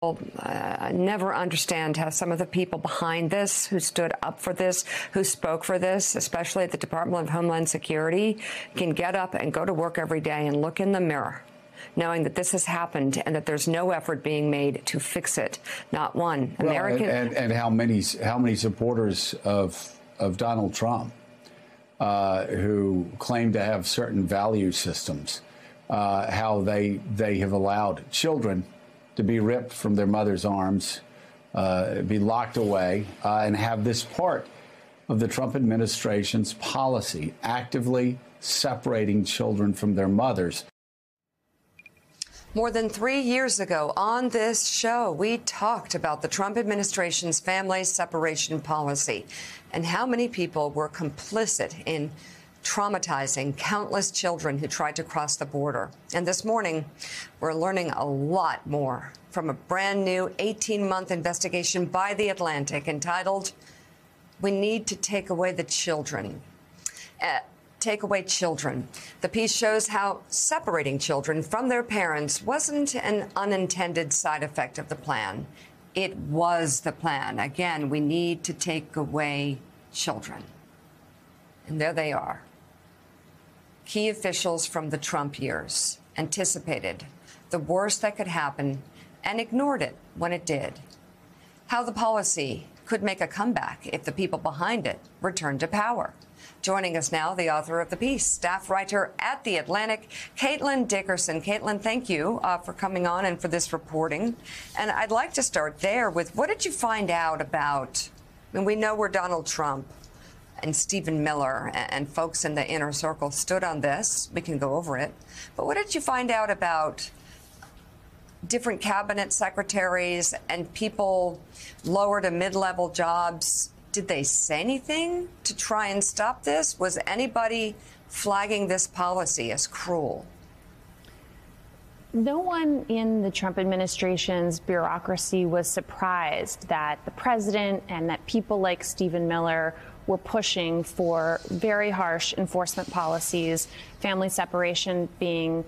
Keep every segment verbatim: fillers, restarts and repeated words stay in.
I never understand how some of the people behind this, who stood up for this, who spoke for this, especially at the Department of Homeland Security, can get up and go to work every day and look in the mirror, knowing that this has happened and that there's no effort being made to fix it. Not one. Well, American. And, and, and how many how many supporters of of Donald Trump uh, who claim to have certain value systems, uh, how they they have allowed children to be ripped from their mother's arms, uh, be locked away, uh, and have this part of the Trump administration's policy, actively separating children from their mothers. More than three years ago on this show, we talked about the Trump administration's family separation policy and how many people were complicit in traumatizing countless children who tried to cross the border. And this morning, we're learning a lot more from a brand new eighteen month investigation by The Atlantic entitled, We Need to Take Away the Children. Uh, take away children. The piece shows how separating children from their parents wasn't an unintended side effect of the plan. It was the plan. Again, we need to take away children. And there they are. Key officials from the Trump years anticipated the worst that could happen and ignored it when it did. How the policy could make a comeback if the people behind it returned to power. Joining us now, the author of the piece, staff writer at The Atlantic, Caitlin Dickerson. Caitlin, thank you uh, for coming on and for this reporting. And I'd like to start there with, what did you find out about, I mean, we know where Donald Trump and Stephen Miller and folks in the inner circle stood on this. We can go over it. But what did you find out about different cabinet secretaries and people lower to mid-level jobs? Did they say anything to try and stop this? Was anybody flagging this policy as cruel? No one in the Trump administration's bureaucracy was surprised that the president and that people like Stephen Miller were pushing for very harsh enforcement policies, family separation being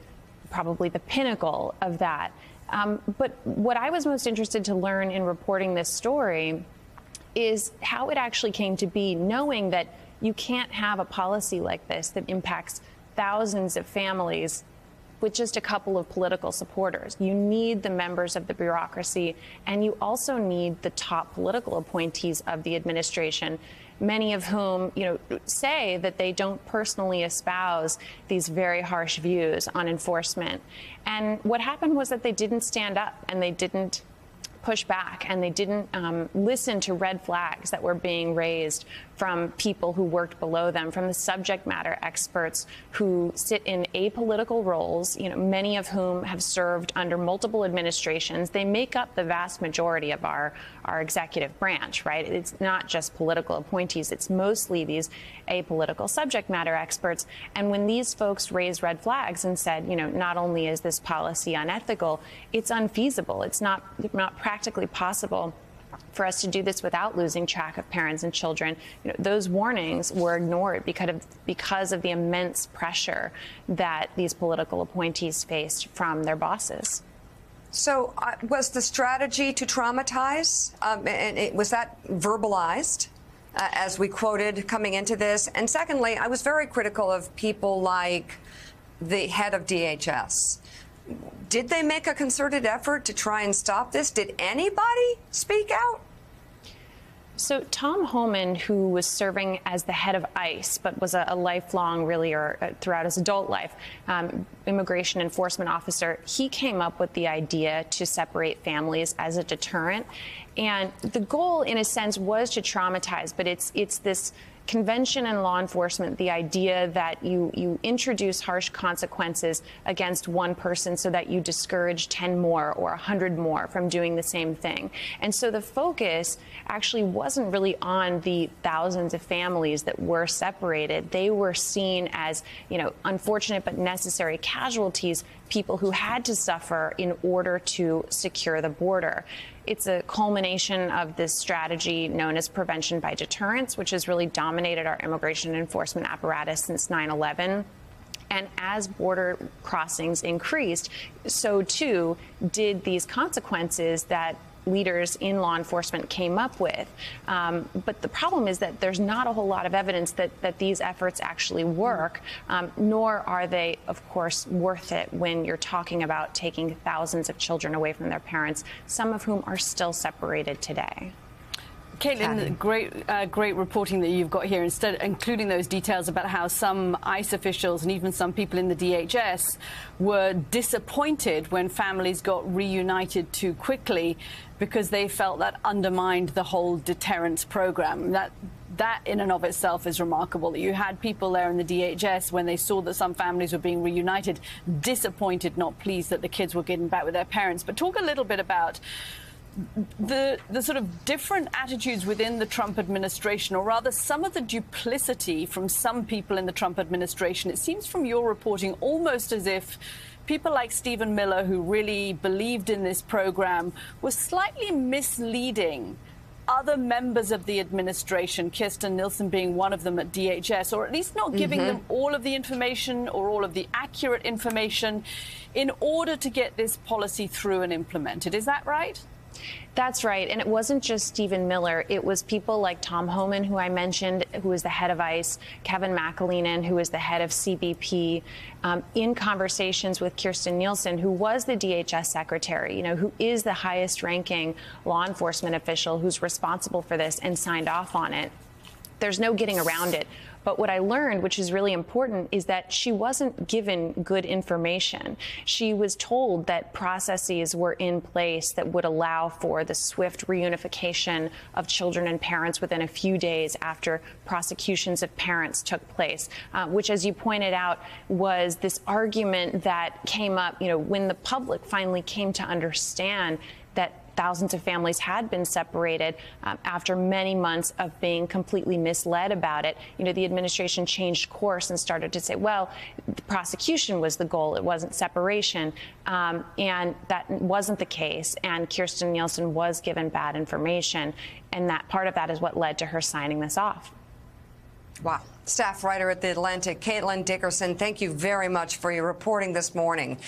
probably the pinnacle of that. Um, but what I was most interested to learn in reporting this story is how it actually came to be, knowing that you can't have a policy like this that impacts thousands of families with just a couple of political supporters. You need the members of the bureaucracy, and you also need the top political appointees of the administration, many of whom, you know, say that they don't personally espouse these very harsh views on enforcement. And what happened was that they didn't stand up, and they didn't push back, and they didn't um, listen to red flags that were being raised from people who worked below them, from the subject matter experts who sit in apolitical roles, you know, many of whom have served under multiple administrations. They make up the vast majority of our, our executive branch, right? It's not just political appointees. It's mostly these apolitical subject matter experts. And when these folks raised red flags and said, you know, not only is this policy unethical, it's unfeasible. It's not, not practical. Practically possible for us to do this without losing track of parents and children. You know, those warnings were ignored because of, because of the immense pressure that these political appointees faced from their bosses. So uh, was the strategy to traumatize? Um, and it, was that verbalized, uh, as we quoted coming into this? And secondly, I was very critical of people like the head of D H S. Did they make a concerted effort to try and stop this? Did anybody speak out? So Tom Homan, who was serving as the head of ICE, but was a, a lifelong, really, or uh, throughout his adult life, um, immigration enforcement officer, he came up with the idea to separate families as a deterrent. And the goal, in a sense, was to traumatize, but it's, it's this convention in law enforcement, the idea that you, you introduce harsh consequences against one person so that you discourage ten more or one hundred more from doing the same thing. And so the focus actually wasn't really on the thousands of families that were separated. They were seen as, you know, unfortunate but necessary casualties, people who had to suffer in order to secure the border. It's a culmination of this strategy known as prevention by deterrence, which has really dominated our immigration enforcement apparatus since nine eleven. And as border crossings increased, so too did these consequences that leaders in law enforcement came up with. Um, but the problem is that there's not a whole lot of evidence that, that these efforts actually work, um, nor are they, of course, worth it when you're talking about taking thousands of children away from their parents, some of whom are still separated today. Caitlin, great, uh, great reporting that you've got here, instead, including those details about how some ICE officials and even some people in the D H S were disappointed when families got reunited too quickly because they felt that undermined the whole deterrence program. That, that in and of itself is remarkable, that you had people there in the D H S, when they saw that some families were being reunited, disappointed, not pleased that the kids were getting back with their parents. But talk a little bit about The, the sort of different attitudes within the Trump administration, or rather some of the duplicity from some people in the Trump administration. It seems from your reporting almost as if people like Stephen Miller, who really believed in this program, were slightly misleading other members of the administration, Kirsten Nielsen being one of them at D H S, or at least not giving mm-hmm. them all of the information or all of the accurate information in order to get this policy through and implemented. Is that right? That's right. And it wasn't just Stephen Miller. It was people like Tom Homan, who I mentioned, who is the head of ICE, Kevin McAleenan, who is the head of C B P, um, in conversations with Kirsten Nielsen, who was the D H S secretary, you know, who is the highest ranking law enforcement official who's responsible for this and signed off on it. There's no getting around it. But what I learned, which is really important, is that she wasn't given good information. She was told that processes were in place that would allow for the swift reunification of children and parents within a few days after prosecutions of parents took place, uh, which, as you pointed out, was this argument that came up, you know, when the public finally came to understand that thousands of families had been separated um, after many months of being completely misled about it. You know, the administration changed course and started to say, well, the prosecution was the goal. It wasn't separation. Um, and that wasn't the case. And Kirsten Nielsen was given bad information. And that part of that is what led to her signing this off. Wow. Staff writer at The Atlantic, Caitlin Dickerson, thank you very much for your reporting this morning.